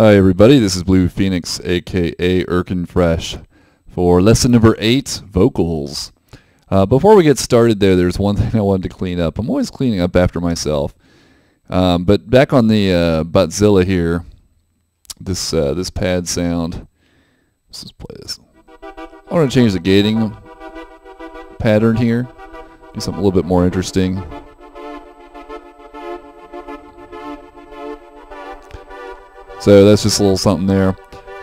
Hi everybody, this is Blue Phoenix, aka Irken Fresh, for lesson number 8, vocals. Before we get started there's one thing I wanted to clean up. I'm always cleaning up after myself. But back on the Battzilla here, this pad sound, let's just play this. I want to change the gating pattern here, do something a little bit more interesting. So that's just a little something there.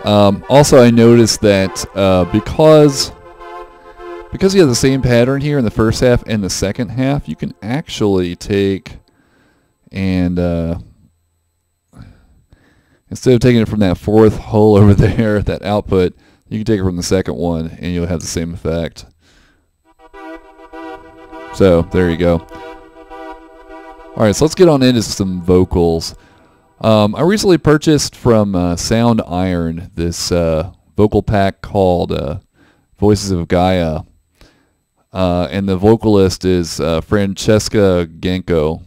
Also, I noticed that because you have the same pattern here in the first half and the second half, you can actually take and instead of taking it from that fourth hole over there, that output, you can take it from the second one and you'll have the same effect. So there you go. Alright, so let's get on into some vocals. I recently purchased from Soundiron this vocal pack called Voices of Gaia, and the vocalist is Francesca Genco.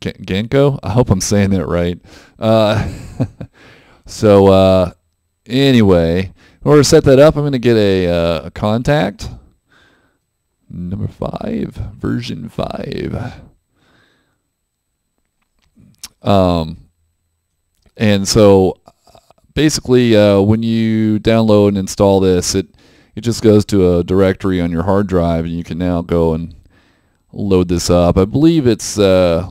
Genco? I hope I'm saying that right. So anyway, in order to set that up, I'm going to get a Kontakt number 5, version 5. And so basically when you download and install this, it just goes to a directory on your hard drive, and you can now go and load this up. I believe it's in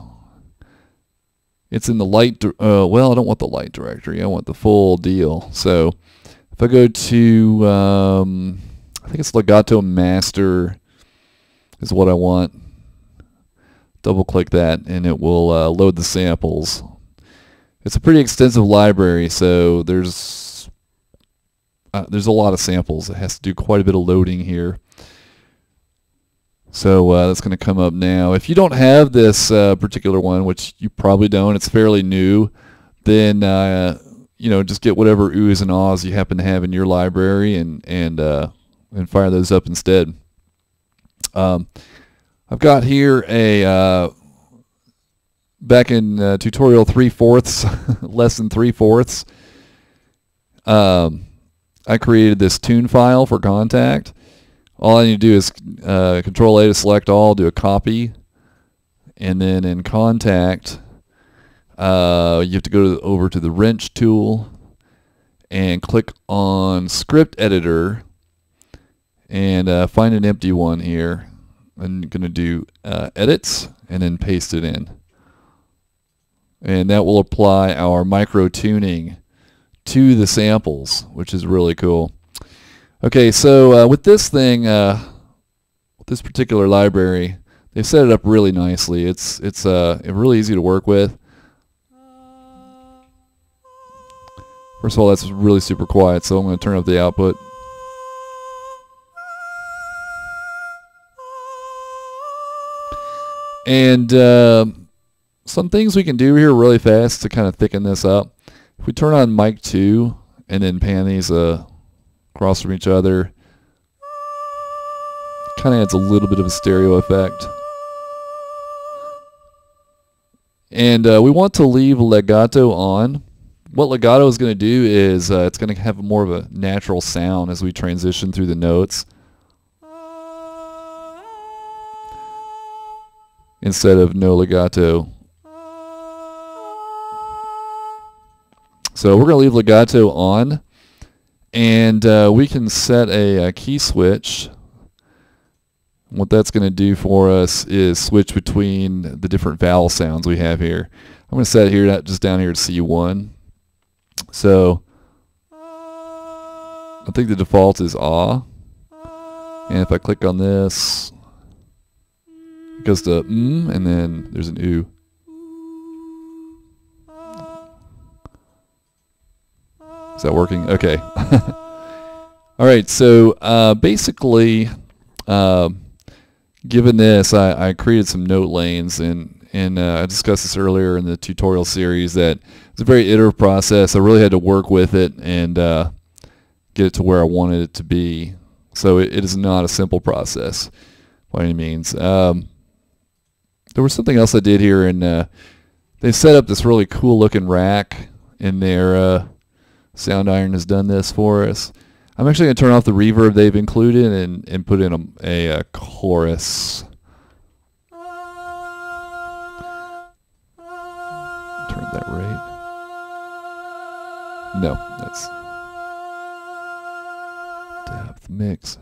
the light, well, I don't want the light directory, I want the full deal. So if I go to, I think it's Legato Master is what I want. Double click that and it will load the samples. It's a pretty extensive library, so there's a lot of samples. It has to do quite a bit of loading here. So that's going to come up now. If you don't have this particular one, which you probably don't, it's fairly new, then you know, just get whatever oohs and ahs you happen to have in your library and fire those up instead. I've got here a back in tutorial 3/4, lesson 3/4, I created this tune file for Kontakt. All I need to do is Control-A to select all, do a copy, and then in Kontakt, you have to go over to the wrench tool and click on Script Editor and find an empty one here. I'm going to do Edits and then paste it in. And that will apply our micro-tuning to the samples, which is really cool. Okay, so with this thing, this particular library, they've set it up really nicely. It's really easy to work with. First of all, that's really super quiet, so I'm going to turn up the output. And some things we can do here really fast to kind of thicken this up. If we turn on mic 2 and then pan these across from each other, kind of adds a little bit of a stereo effect. And we want to leave legato on. What legato is going to do is it's going to have more of a natural sound as we transition through the notes, instead of no legato. So we're going to leave legato on, and we can set a key switch. What that's going to do for us is switch between the different vowel sounds we have here. I'm going to set it here, not just down here to C1. So I think the default is ah, and if I click on this, it goes to mm, and then there's an oo. Is that working? Okay. Alright, so basically, given this, I created some note lanes, and I discussed this earlier in the tutorial series that it's a very iterative process. I really had to work with it and get it to where I wanted it to be. So it is not a simple process by any means. There was something else I did here, and they set up this really cool looking rack in their Soundiron has done this for us. I'm actually going to turn off the reverb they've included and put in a chorus. Turn up that rate. No, that's depth mix.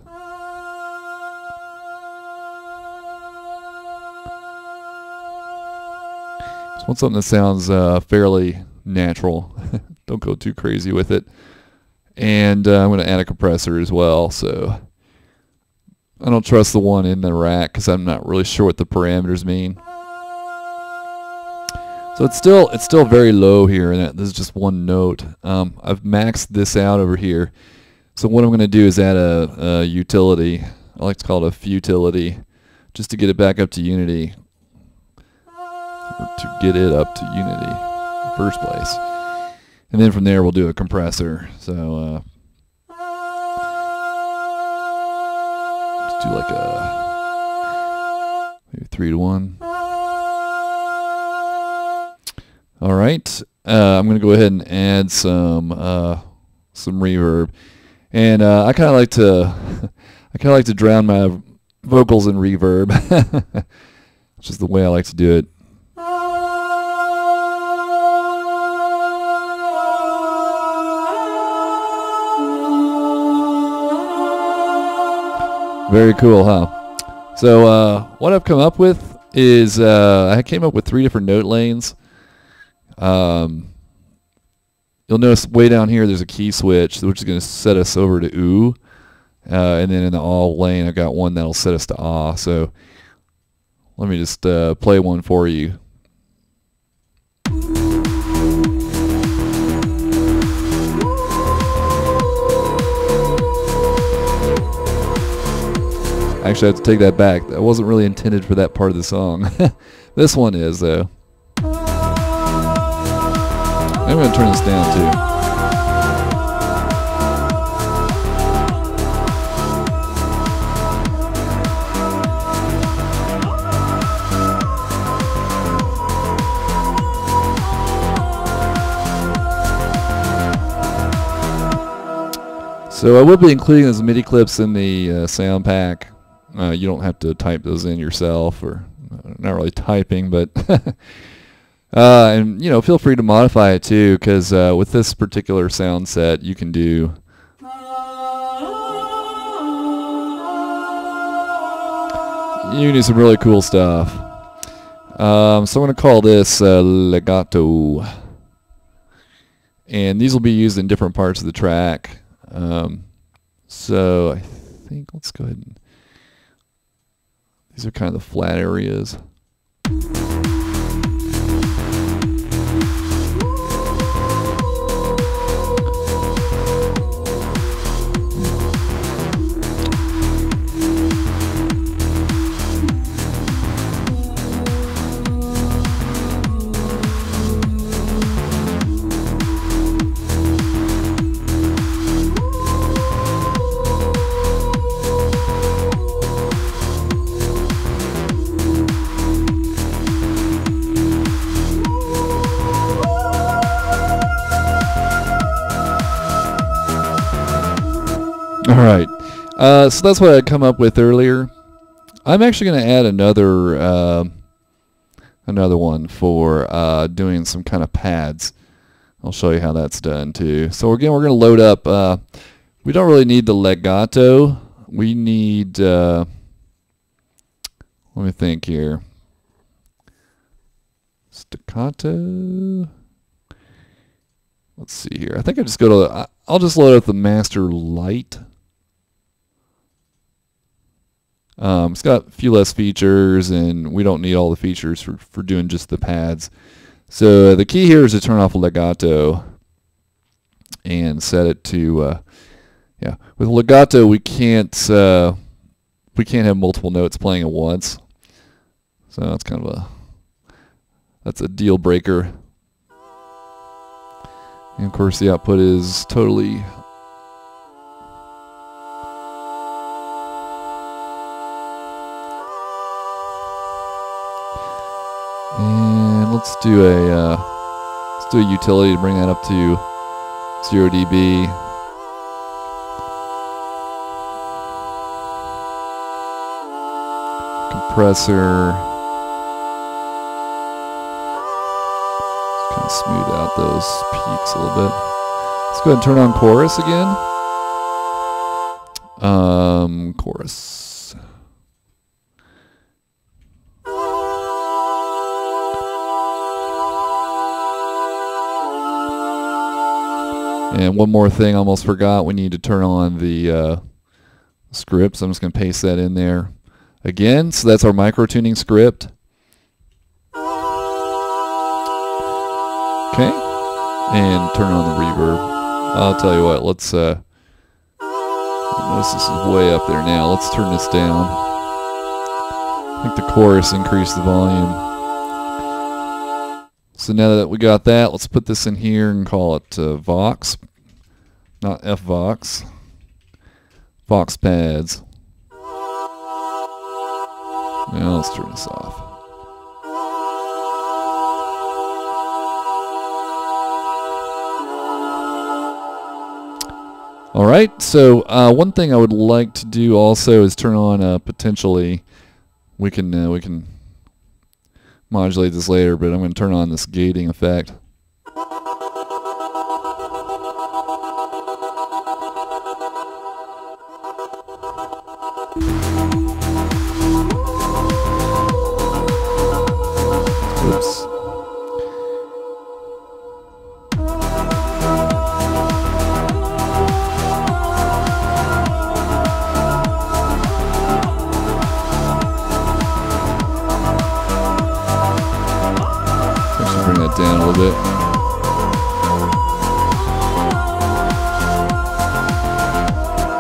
Just want something that sounds fairly natural. Don't go too crazy with it. And I'm going to add a compressor as well. So I don't trust the one in the rack because I'm not really sure what the parameters mean. So it's still very low here, and this is just one note. I've maxed this out over here. So what I'm going to do is add a utility. I like to call it a futility, just to get it back up to unity, or to get it up to unity in the first place. And then from there we'll do a compressor. So just do like a maybe 3 to 1. All right, I'm gonna go ahead and add some reverb, and I kind of like to drown my vocals in reverb. It's just the way I like to do it. Very cool, huh? So what I've come up with is I came up with 3 different note lanes. You'll notice way down here there's a key switch, which is going to set us over to ooh. And then in the all lane I've got one that'll set us to ah. So let me just play one for you. Actually, I have to take that back. That wasn't really intended for that part of the song. This one is, though. I'm going to turn this down, too. So I will be including those MIDI clips in the sound pack. You don't have to type those in yourself, or not really typing, but and you know, feel free to modify it too, because with this particular sound set, you can do some really cool stuff. So I'm going to call this legato, and these will be used in different parts of the track. So I think let's go ahead and. These are kind of the flat areas. Alright, so that's what I come up with earlier. I'm actually going to add another one for doing some kind of pads. I'll show you how that's done too. So again, we're going to load up, we don't really need the legato, we need, let me think here, staccato. Let's see here, I think I just go to, I'll just load up the master light. It's got a few less features, and we don't need all the features for doing just the pads. So the key here is to turn off legato and set it to yeah. With legato, we can't have multiple notes playing at once. So that's kind of a deal breaker. And of course, the output is totally. Let's do a utility to bring that up to 0 dB. Compressor. Just kind of smooth out those peaks a little bit. Let's go ahead and turn on chorus again. Chorus. And one more thing, I almost forgot, we need to turn on the script, so I'm just going to paste that in there again. So that's our microtuning script. Okay, and turn on the reverb. I'll tell you what, let's notice this is way up there now. Let's turn this down. I think the chorus increased the volume. So now that we got that, let's put this in here and call it Vox. Not F-Vox. Vox pads. Now let's turn this off. All right, so one thing I would like to do also is turn on potentially, we can modulate this later, but I'm going to turn on this gating effect. Oops. Down a little bit.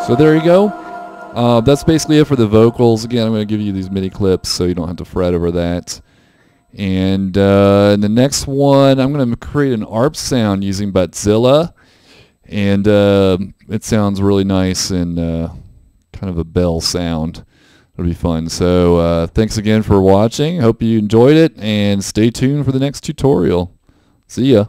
So there you go. That's basically it for the vocals. Again, I'm going to give you these MIDI clips so you don't have to fret over that. And in the next one, I'm going to create an ARP sound using Battzilla. And it sounds really nice and kind of a bell sound. It'll be fun. So thanks again for watching. Hope you enjoyed it, and stay tuned for the next tutorial. See ya.